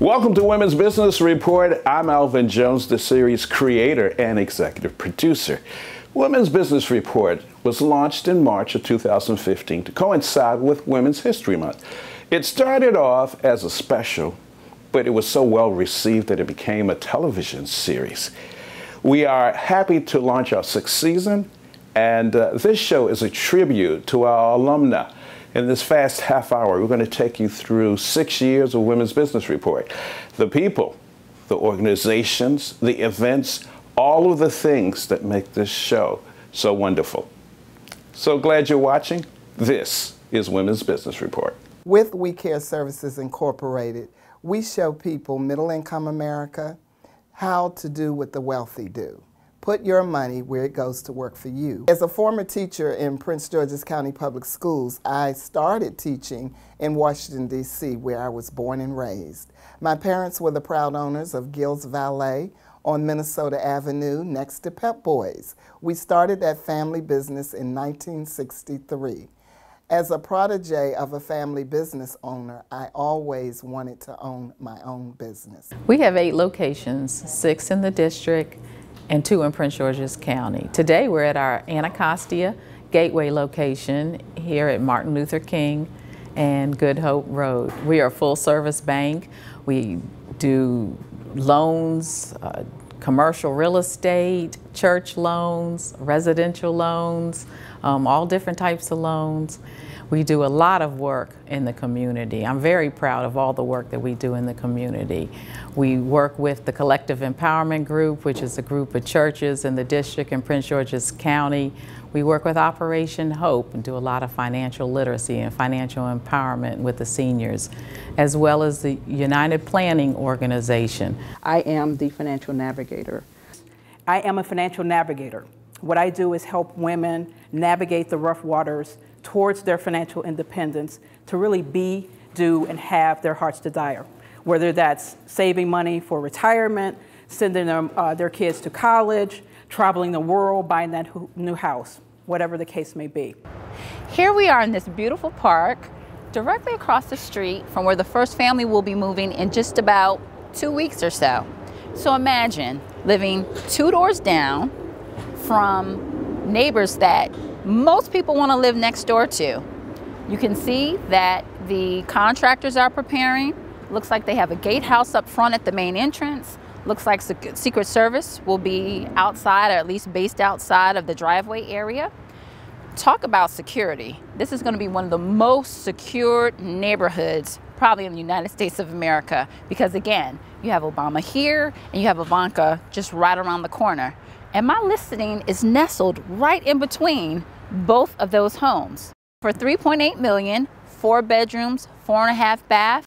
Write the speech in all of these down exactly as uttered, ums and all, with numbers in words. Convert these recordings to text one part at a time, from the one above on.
Welcome to Women's Business Report. I'm Alvin Jones, the series creator and executive producer. Women's Business Report was launched in March of two thousand fifteen to coincide with Women's History Month. It started off as a special, but it was so well received that it became a television series. We are happy to launch our sixth season, and uh, this show is a tribute to our alumna. In this fast half hour, we're going to take you through six years of Women's Business Report. The people, the organizations, the events, all of the things that make this show so wonderful. So glad you're watching. This is Women's Business Report. With WeCare Services Incorporated, we show people, middle-income America, how to do what the wealthy do. Put your money where it goes to work for you. As a former teacher in Prince George's County Public Schools, I started teaching in Washington, D C, where I was born and raised. My parents were the proud owners of Gil's Valet on Minnesota Avenue next to Pep Boys. We started that family business in nineteen sixty-three. As a protege of a family business owner, I always wanted to own my own business. We have eight locations, six in the district, and two in Prince George's County. Today we're at our Anacostia Gateway location here at Martin Luther King and Good Hope Road. We are a full service bank. We do loans, uh, commercial real estate, church loans, residential loans, um, all different types of loans. We do a lot of work in the community. I'm very proud of all the work that we do in the community. We work with the Collective Empowerment Group, which is a group of churches in the district in Prince George's County. We work with Operation Hope and do a lot of financial literacy and financial empowerment with the seniors, as well as the United Planning Organization. I am the financial navigator. I am a financial navigator. What I do is help women navigate the rough waters towards their financial independence to really be, do, and have their heart's desire, whether that's saving money for retirement, sending them, uh, their kids to college, traveling the world, buying that new house, whatever the case may be. Here we are in this beautiful park, directly across the street from where the first family will be moving in just about two weeks or so. So imagine living two doors down from neighbors that most people want to live next door to. You can see that the contractors are preparing. Looks like they have a gatehouse up front at the main entrance. Looks like Secret Service will be outside, or at least based outside of the driveway area. Talk about security. This is going to be one of the most secured neighborhoods probably in the United States of America, because again, you have Obama here and you have Ivanka just right around the corner. And my listing is nestled right in between both of those homes. For three point eight million dollars, four bedrooms, four and a half baths.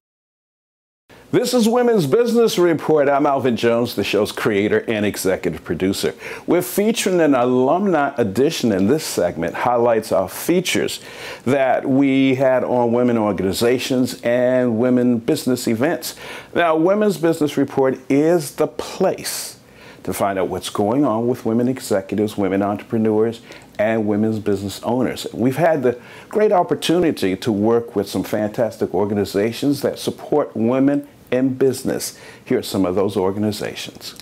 This is Women's Business Report. I'm Alvin Jones, the show's creator and executive producer. We're featuring an alumni edition in this segment, highlights our features that we had on women organizations and women business events. Now, Women's Business Report is the place to find out what's going on with women executives, women entrepreneurs, and women's business owners. We've had the great opportunity to work with some fantastic organizations that support women in business. Here are some of those organizations.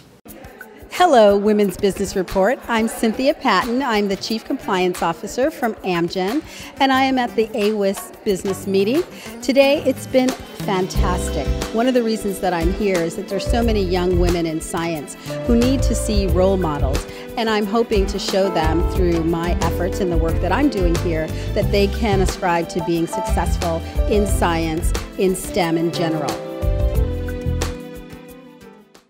Hello, Women's Business Report. I'm Cynthia Patton. I'm the Chief Compliance Officer from Amgen, and I am at the A W I S business meeting. Today, it's been fantastic. One of the reasons that I'm here is that there's so many young women in science who need to see role models, and I'm hoping to show them through my efforts and the work that I'm doing here that they can ascribe to being successful in science, in STEM in general.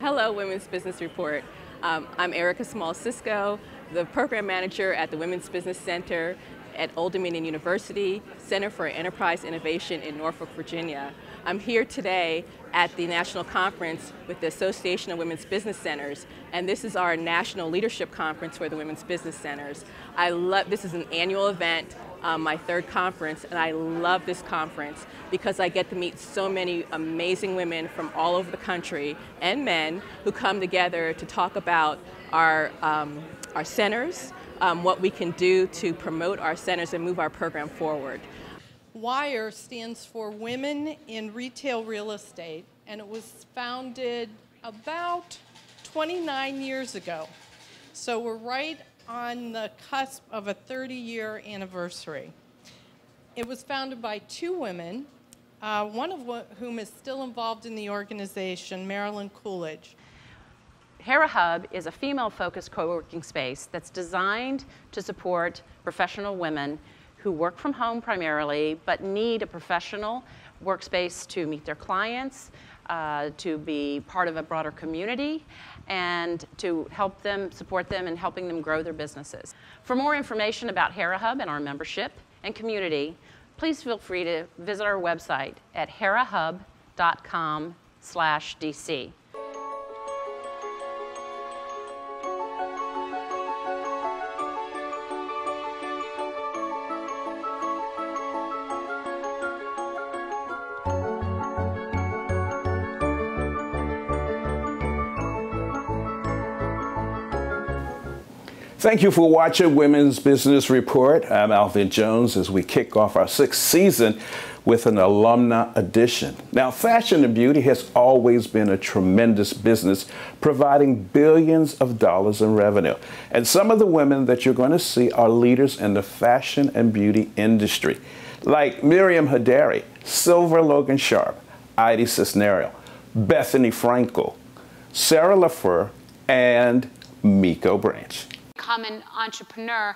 Hello, Women's Business Report. Um, I'm Erica Small-Sisco, the program manager at the Women's Business Center at Old Dominion University, Center for Enterprise Innovation in Norfolk, Virginia. I'm here today at the national conference with the Association of Women's Business Centers, and this is our national leadership conference for the Women's Business Centers. I love, this is an annual event, um, my third conference, and I love this conference because I get to meet so many amazing women from all over the country and men who come together to talk about our, um, our centers, um, what we can do to promote our centers and move our program forward. WIRE stands for Women in Retail Real Estate, and it was founded about twenty-nine years ago. So we're right on the cusp of a thirty-year anniversary. It was founded by two women, uh, one of wh whom is still involved in the organization, Marilyn Coolidge. Hera Hub is a female-focused co-working space that's designed to support professional women who work from home primarily, but need a professional workspace to meet their clients, uh, to be part of a broader community, and to help them, support them, and helping them grow their businesses. For more information about Hera Hub and our membership and community, please feel free to visit our website at hera hub dot com slash D C. Thank you for watching Women's Business Report. I'm Alvin Jones as we kick off our sixth season with an alumna edition. Now, fashion and beauty has always been a tremendous business, providing billions of dollars in revenue. And some of the women that you're going to see are leaders in the fashion and beauty industry, like Miriam Heydari, Silver Logan Sharp, Idy Cisneros, Bethany Frankel, Sarah LaFleur, and Miko Branch. Become an entrepreneur,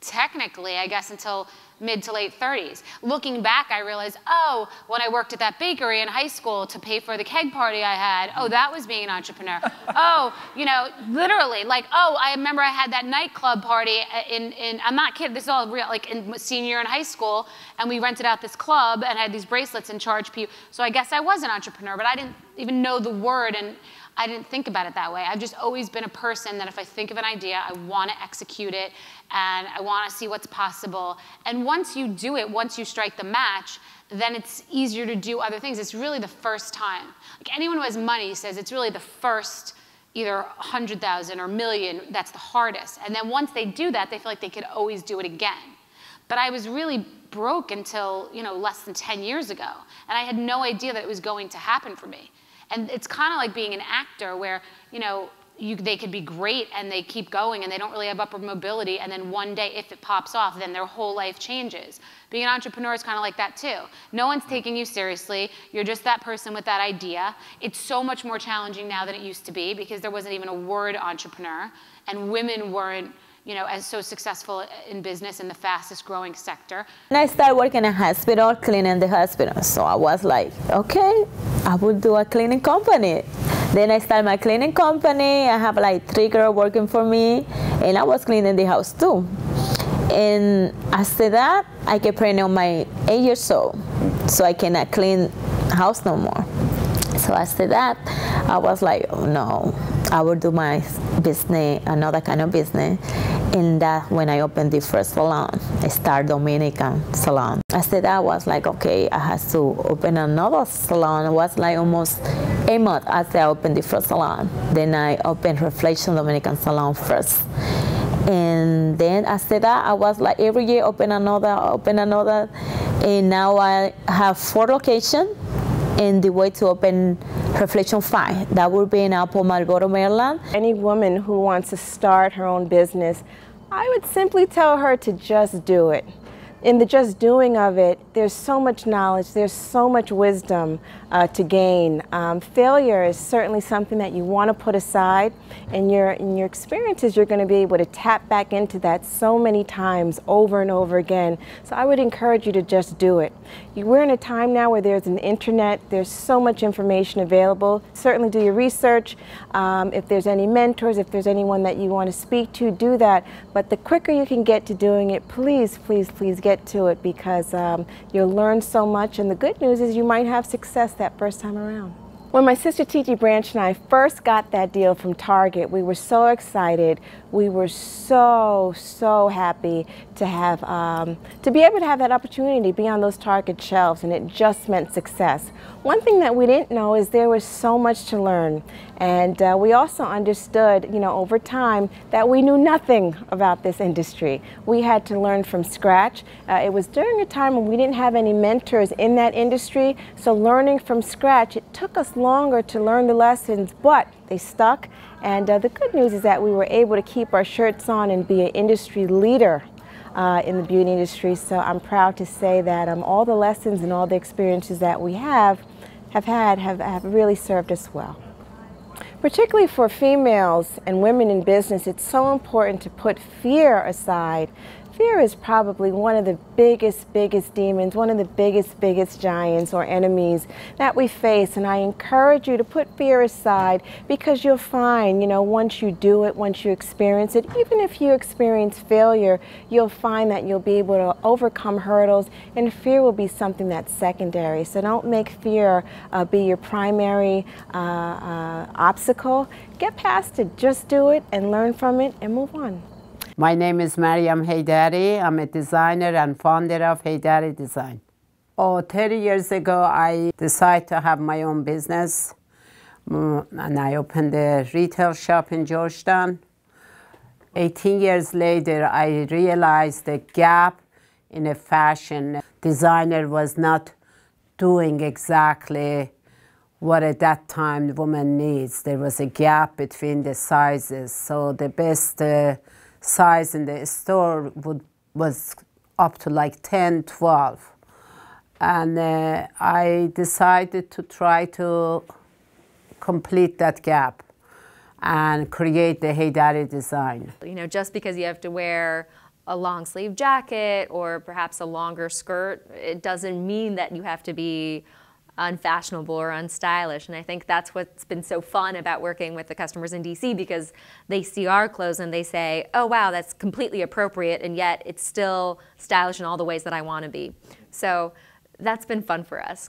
technically, I guess, until mid to late thirties. Looking back, I realized, oh, when I worked at that bakery in high school to pay for the keg party I had, oh, that was being an entrepreneur. Oh, you know, literally, like, oh, I remember I had that nightclub party in, in I'm not kidding, this is all real, like, in senior year in high school, and we rented out this club and had these bracelets and charged people. So I guess I was an entrepreneur, but I didn't even know the word, and I didn't think about it that way. I've just always been a person that if I think of an idea, I want to execute it, and I want to see what's possible. And once you do it, once you strike the match, then it's easier to do other things. It's really the first time. Like, anyone who has money says it's really the first either one hundred thousand or million, that's the hardest. And then once they do that, they feel like they could always do it again. But I was really broke until, you know, less than ten years ago, and I had no idea that it was going to happen for me. And it's kind of like being an actor where, you know, you, they could be great and they keep going and they don't really have upward mobility, and then one day, if it pops off, then their whole life changes. Being an entrepreneur is kind of like that too. No one's taking you seriously. You're just that person with that idea. It's so much more challenging now than it used to be because there wasn't even a word entrepreneur, and women weren't, you know, as so successful in business in the fastest growing sector. And I started working in a hospital, cleaning the hospital. So I was like, okay, I will do a cleaning company. Then I started my cleaning company. I have like three girls working for me, and I was cleaning the house too. And after that, I get pregnant on my eight years old, so I cannot clean house no more. So after that, I was like, oh no, I will do my business, another kind of business. And that when I opened the first salon, I started Dominican salon. After that, I was like, okay, I had to open another salon. It was like almost a month after I opened the first salon. Then I opened Reflection Dominican Salon first. And then after that, I was like every year open another, open another. And now I have four locations. And the way to open Reflection five, that would be in Apple, Marlboro, Maryland. Any woman who wants to start her own business, I would simply tell her to just do it. In the just doing of it, there's so much knowledge, there's so much wisdom uh, to gain. Um, failure is certainly something that you want to put aside, and your, in your experiences, you're going to be able to tap back into that so many times over and over again. So I would encourage you to just do it. You, we're in a time now where there's an internet, there's so much information available. Certainly do your research. Um, if there's any mentors, if there's anyone that you want to speak to, do that. But the quicker you can get to doing it, please, please, please get get to it, because um, you'll learn so much, and the good news is you might have success that first time around. When my sister T G Branch and I first got that deal from Target, we were so excited. We were so, so happy to have, um, to be able to have that opportunity to be on those Target shelves, and it just meant success. One thing that we didn't know is there was so much to learn, and uh, we also understood, you know, over time that we knew nothing about this industry. We had to learn from scratch. Uh, it was during a time when we didn't have any mentors in that industry, so learning from scratch, it took us longer to learn the lessons, but they stuck. And uh, the good news is that we were able to keep our shirts on and be an industry leader uh, in the beauty industry. So I'm proud to say that um, all the lessons and all the experiences that we have have had have, have really served us well. Particularly for females and women in business, it's so important to put fear aside. Fear is probably one of the biggest, biggest demons, one of the biggest, biggest giants or enemies that we face. And I encourage you to put fear aside, because you'll find, you know, once you do it, once you experience it, even if you experience failure, you'll find that you'll be able to overcome hurdles, and fear will be something that's secondary. So don't make fear uh, be your primary uh, uh, obstacle. Get past it, just do it and learn from it and move on. My name is Miriam Heydari. I'm a designer and founder of Heydari Design. Oh, thirty years ago, I decided to have my own business. And I opened a retail shop in Georgetown. eighteen years later, I realized the gap in a fashion. Designer was not doing exactly what at that time the woman needs. There was a gap between the sizes. So the best uh, size in the store would, was up to like ten, twelve. And uh, I decided to try to complete that gap and create the Heydari Design. You know, just because you have to wear a long sleeve jacket or perhaps a longer skirt, it doesn't mean that you have to be unfashionable or unstylish. And I think that's what's been so fun about working with the customers in D C, because they see our clothes and they say, oh wow, that's completely appropriate, and yet it's still stylish in all the ways that I want to be. So that's been fun for us.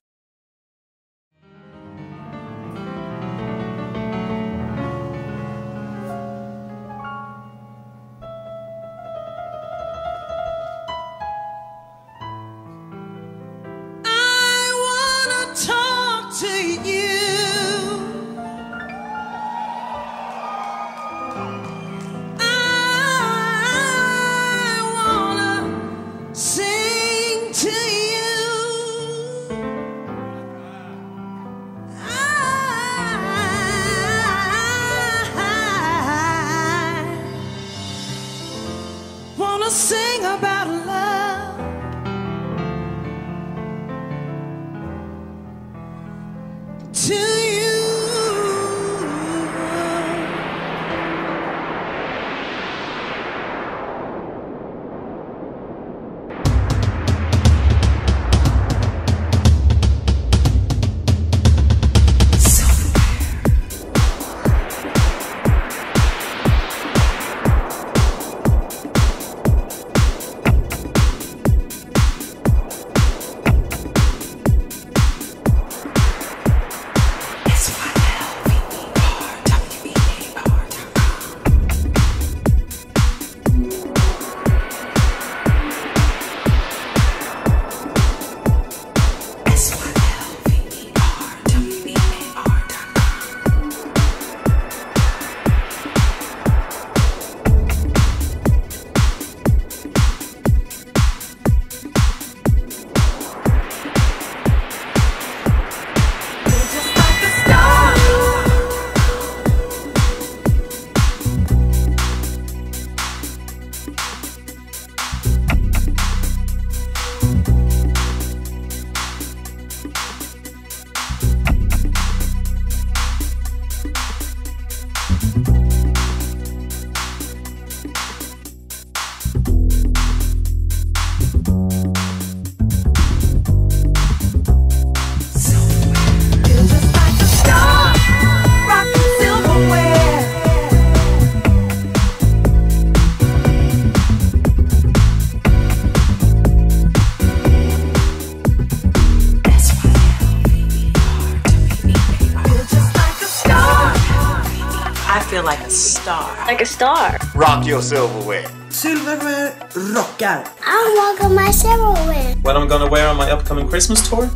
feel like a star. Like a star. Rock your silverware. Silverware rockar. I'm rocking my silverware. What I'm gonna wear on my upcoming Christmas tour?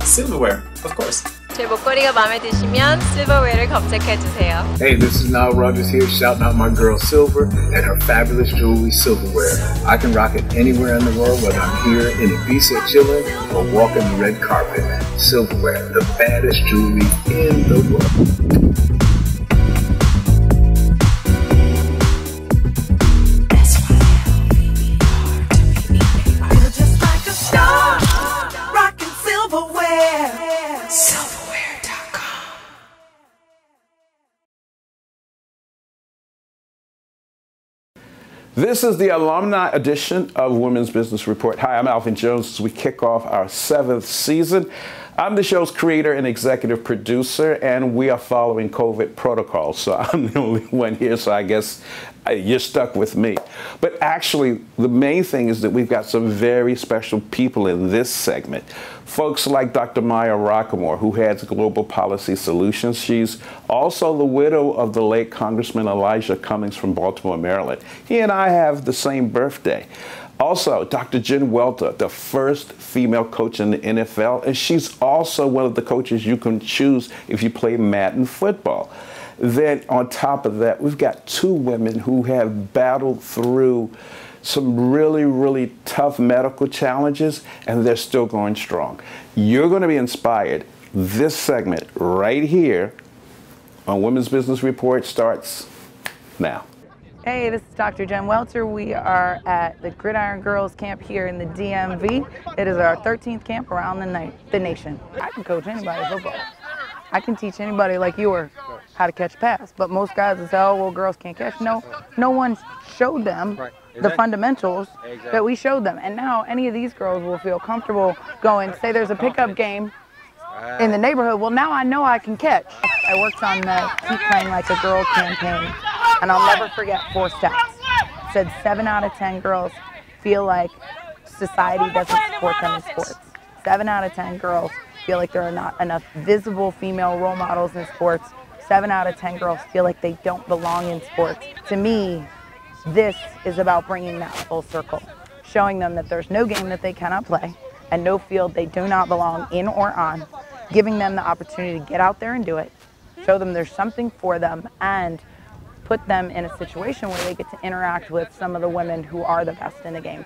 Silverware, of course. 제 목걸이가 마음에 드시면 silverware를 검색해 주세요. Hey, this is Nile Rodgers here shouting out my girl Silver and her fabulous jewelry Silverware. I can rock it anywhere in the world, whether I'm here in Ibiza chilling or walking the red carpet. Silverware, the baddest jewelry in the world. This is the alumni edition of Women's Business Report. Hi, I'm Alvin Jones as we kick off our seventh season. I'm the show's creator and executive producer, and we are following COVID protocols. So I'm the only one here, so I guess you're stuck with me. But actually, the main thing is that we've got some very special people in this segment. Folks like Doctor Maya Rockamore, who heads Global Policy Solutions. She's also the widow of the late Congressman Elijah Cummings from Baltimore, Maryland. He and I have the same birthday. Also, Doctor Jen Welter, the first female coach in the N F L, and she's also one of the coaches you can choose if you play Madden football. Then on top of that, we've got two women who have battled through some really, really tough medical challenges, and they're still going strong. You're going to be inspired. This segment right here on Women's Business Report starts now. Hey, this is Doctor Jen Welter. We are at the Gridiron Girls Camp here in the D M V. It is our thirteenth camp around the, na the nation. I can coach anybody football. I can teach anybody like you were how to catch pass, but most guys will say, oh, well, girls can't catch. No, no one showed them right. Exactly. The fundamentals exactly. that we showed them. And now any of these girls will feel comfortable going, say there's a pickup game right. in the neighborhood. Well, now I know I can catch. I worked on the Keep Playing Like a Girl campaign, and I'll never forget four stats. It said seven out of ten girls feel like society doesn't support them in sports. Seven out of ten girls feel like there are not enough visible female role models in sports. Seven out of ten girls feel like they don't belong in sports. To me, this is about bringing that full circle, showing them that there's no game that they cannot play and no field they do not belong in or on, giving them the opportunity to get out there and do it, show them there's something for them, and put them in a situation where they get to interact with some of the women who are the best in the game.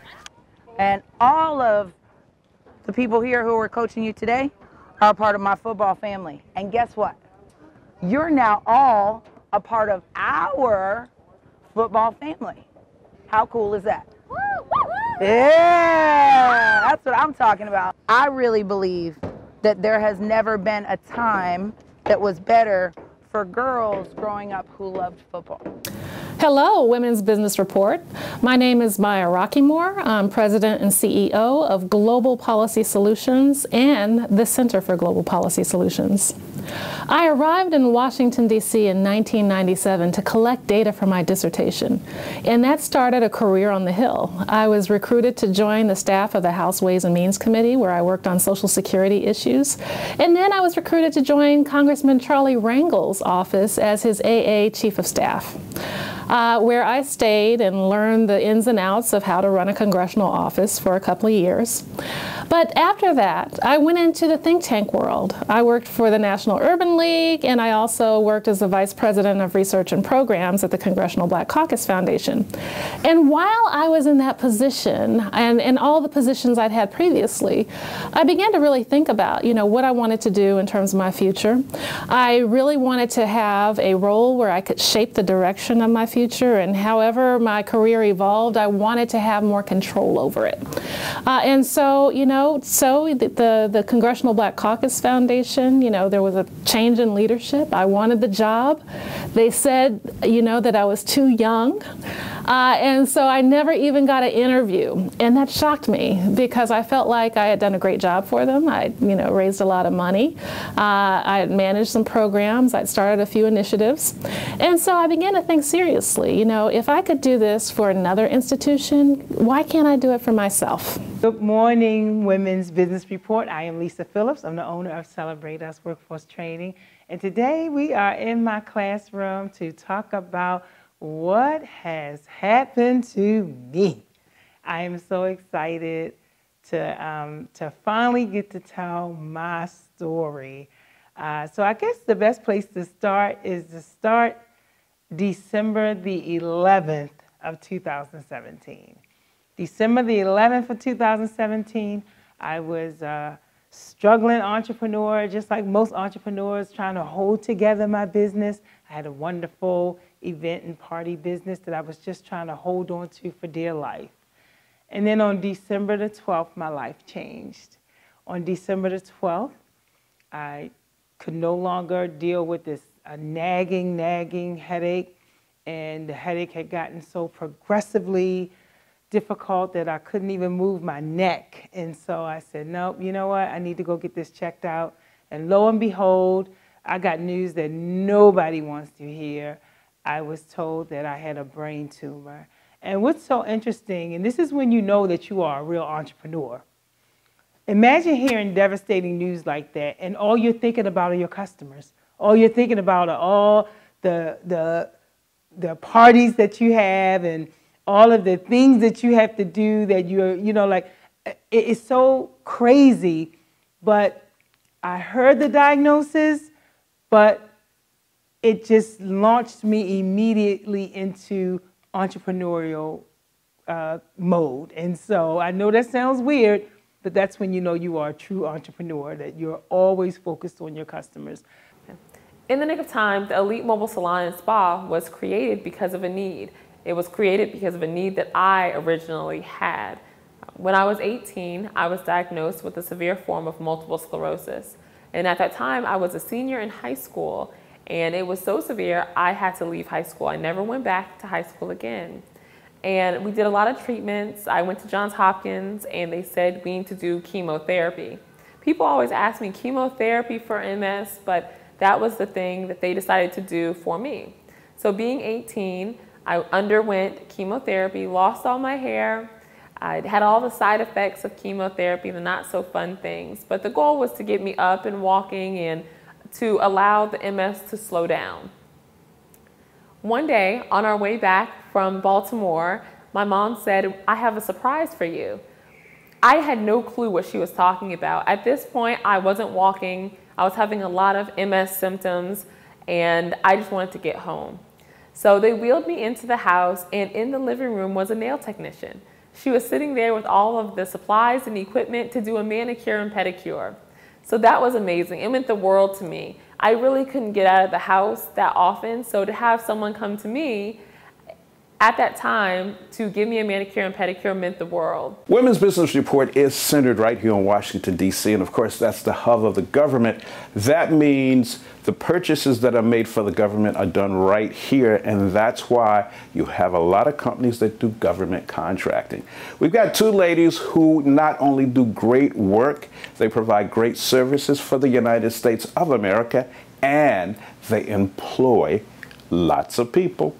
And all of the people here who are coaching you today are part of my football family. And guess what? You're now all a part of our football family. How cool is that? Woo, woo, woo. Yeah, that's what I'm talking about. I really believe that there has never been a time that was better for girls growing up who loved football. Hello, Women's Business Report. My name is Maya Rockamore. I'm president and C E O of Global Policy Solutions and the Center for Global Policy Solutions. I arrived in Washington, D C in nineteen ninety-seven to collect data for my dissertation, and that started a career on the Hill. I was recruited to join the staff of the House Ways and Means Committee, where I worked on Social Security issues, and then I was recruited to join Congressman Charlie Rangel's office as his A A Chief of Staff. Uh, where I stayed and learned the ins and outs of how to run a congressional office for a couple of years. But after that, I went into the think tank world. I worked for the National Urban League, and I also worked as the Vice President of Research and Programs at the Congressional Black Caucus Foundation. And while I was in that position, and, and all the positions I'd had previously, I began to really think about, you know, what I wanted to do in terms of my future. I really wanted to have a role where I could shape the direction of my future. Future, and however my career evolved, I wanted to have more control over it. Uh, and so, you know, so the, the, the Congressional Black Caucus Foundation, you know, there was a change in leadership. I wanted the job. They said, you know, that I was too young. Uh, and so I never even got an interview. And that shocked me because I felt like I had done a great job for them. I, you know, raised a lot of money. Uh, I had managed some programs. I'd started a few initiatives. And so I began to think seriously. You know, if I could do this for another institution, why can't I do it for myself? Good morning, Women's Business Report. I am Lisa Phillips. I'm the owner of Celebrate Us Workforce Training. And today we are in my classroom to talk about what has happened to me. I am so excited to, um, to finally get to tell my story. Uh, so I guess the best place to start is to start December the eleventh of two thousand seventeen. December the eleventh of two thousand seventeen, I was a struggling entrepreneur, just like most entrepreneurs, trying to hold together my business. I had a wonderful event and party business that I was just trying to hold on to for dear life. And then on December the twelfth, my life changed. On December the twelfth, I could no longer deal with this a nagging, nagging headache, and the headache had gotten so progressively difficult that I couldn't even move my neck. And so I said, nope, you know what? I need to go get this checked out. And lo and behold, I got news that nobody wants to hear. I was told that I had a brain tumor. And what's so interesting, and this is when you know that you are a real entrepreneur. Imagine hearing devastating news like that, and all you're thinking about are your customers. All you're thinking about are all the, the, the parties that you have and all of the things that you have to do that you're, you know, like, it's so crazy. But I heard the diagnosis, but it just launched me immediately into entrepreneurial uh, mode. And so I know that sounds weird, but that's when you know you are a true entrepreneur, that you're always focused on your customers. In the nick of time, the Elite Mobile Salon and Spa was created because of a need. It was created because of a need that I originally had. When I was eighteen, I was diagnosed with a severe form of multiple sclerosis. And at that time, I was a senior in high school, and it was so severe, I had to leave high school. I never went back to high school again. And we did a lot of treatments. I went to Johns Hopkins, and they said we need to do chemotherapy. People always ask me, chemotherapy for M S, but that was the thing that they decided to do for me. So being eighteen, I underwent chemotherapy, lost all my hair. I had all the side effects of chemotherapy, the not so fun things. But the goal was to get me up and walking and to allow the M S to slow down. One day, on our way back from Baltimore, my mom said, I have a surprise for you. I had no clue what she was talking about. At this point, I wasn't walking. I was having a lot of M S symptoms, and I just wanted to get home. So they wheeled me into the house, and in the living room was a nail technician. She was sitting there with all of the supplies and equipment to do a manicure and pedicure. So that was amazing. It meant the world to me. I really couldn't get out of the house that often, so to have someone come to me at that time to give me a manicure and pedicure meant the world. Women's Business Report is centered right here in Washington, D C, and of course that's the hub of the government. That means the purchases that are made for the government are done right here, and that's why you have a lot of companies that do government contracting. We've got two ladies who not only do great work, they provide great services for the United States of America, and they employ lots of people.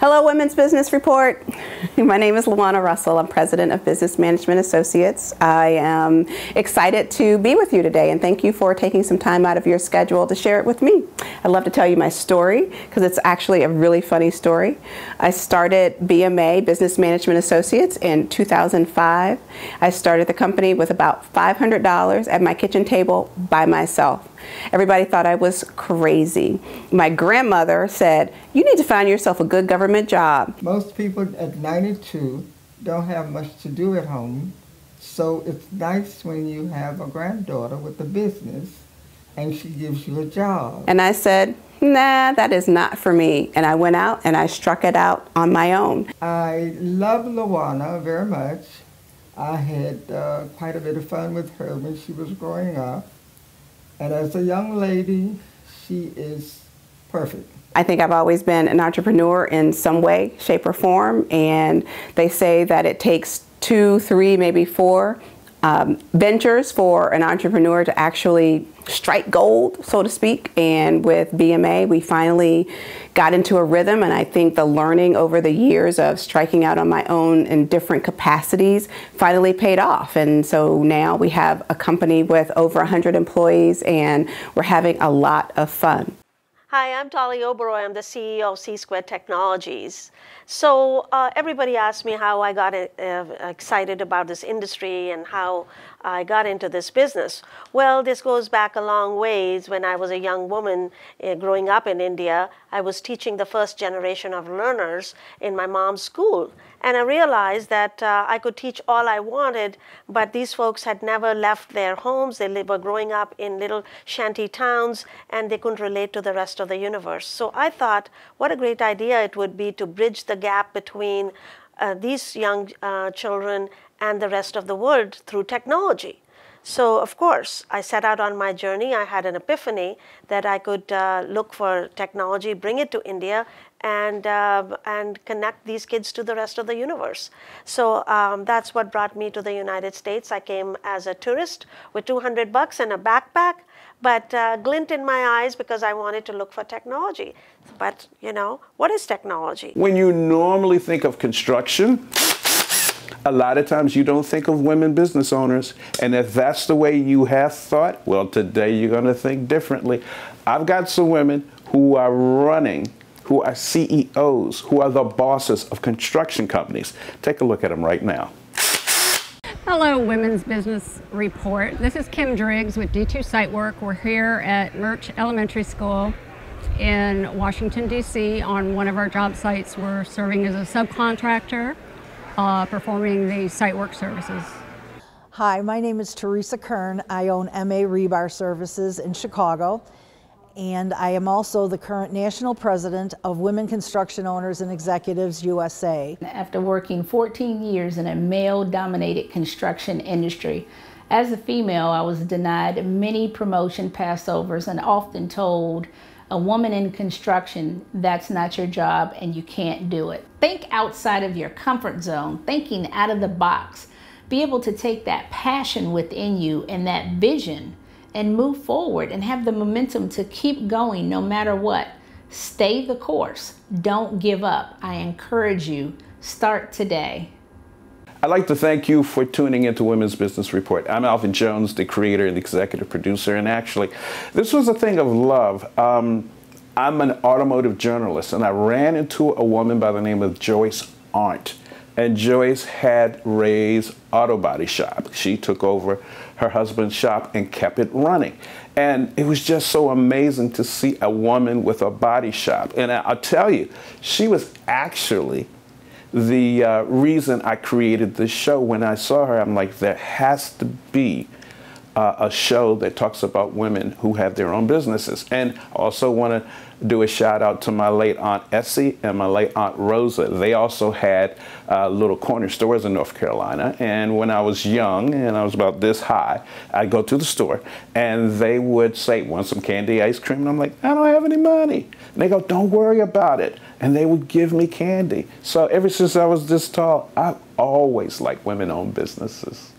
Hello, Women's Business Report. My name is Lawana Russell. I'm president of Business Management Associates. I am excited to be with you today, and thank you for taking some time out of your schedule to share it with me. I'd love to tell you my story, because it's actually a really funny story. I started B M A, Business Management Associates, in two thousand five. I started the company with about five hundred dollars at my kitchen table by myself. Everybody thought I was crazy. My grandmother said, you need to find yourself a good government job. Most people at ninety-two don't have much to do at home, so it's nice when you have a granddaughter with a business and she gives you a job. And I said, nah, that is not for me. And I went out and I struck it out on my own. I love Lawana very much. I had uh, quite a bit of fun with her when she was growing up. And as a young lady, she is perfect. I think I've always been an entrepreneur in some way, shape, or form. And they say that it takes two, three, maybe four um, ventures for an entrepreneur to actually strike gold, so to speak. And with B M A, we finally got into a rhythm. And I think the learning over the years of striking out on my own in different capacities finally paid off. And so now we have a company with over one hundred employees, and we're having a lot of fun. Hi, I'm Dolly Oberoi. I'm the C E O of C-Squared Technologies. So uh, everybody asked me how I got uh, excited about this industry and how I got into this business. Well, this goes back a long ways. When I was a young woman uh, growing up in India, I was teaching the first generation of learners in my mom's school. And I realized that uh, I could teach all I wanted, but these folks had never left their homes. They were growing up in little shanty towns, and they couldn't relate to the rest of the universe. So I thought, what a great idea it would be to bridge the gap between uh, these young uh, children and the rest of the world through technology. So, of course, I set out on my journey. I had an epiphany that I could uh, look for technology, bring it to India, and, uh, and connect these kids to the rest of the universe. So um, that's what brought me to the United States. I came as a tourist with two hundred bucks and a backpack, but uh, glint in my eyes because I wanted to look for technology. But, you know, what is technology? When you normally think of construction, a lot of times you don't think of women business owners, and if that's the way you have thought, well, today you're going to think differently. I've got some women who are running, who are C E Os, who are the bosses of construction companies. Take a look at them right now. Hello, Women's Business Report. This is Kim Driggs with D two Site Work. We're here at Murch Elementary School in Washington, D C on one of our job sites. We're serving as a subcontractor. Uh, performing the site work services. Hi, my name is Teresa Kern. I own M A Rebar Services in Chicago, and I am also the current national president of Women Construction Owners and Executives U S A. After working fourteen years in a male-dominated construction industry, as a female, I was denied many promotion passovers and often told, "A woman in construction, that's not your job and you can't do it." Think outside of your comfort zone, thinking out of the box. Be able to take that passion within you and that vision and move forward and have the momentum to keep going no matter what. Stay the course. Don't give up. I encourage you, start today. I'd like to thank you for tuning into Women's Business Report. I'm Alvin Jones, the creator and executive producer, and actually, this was a thing of love. Um, I'm an automotive journalist, and I ran into a woman by the name of Joyce Arndt, and Joyce had Ray's Auto Body Shop. She took over her husband's shop and kept it running. And it was just so amazing to see a woman with a body shop. And I'll tell you, she was actually the uh, reason I created this show. When I saw her, I'm like, there has to be uh, a show that talks about women who have their own businesses. And also want to do a shout out to my late Aunt Essie and my late Aunt Rosa. They also had uh, little corner stores in North Carolina. And when I was young, and I was about this high, I'd go to the store and they would say, "Want some candy, ice cream?" And I'm like, "I don't have any money." And they go, "Don't worry about it." And they would give me candy. So ever since I was this tall, I've always liked women-owned businesses.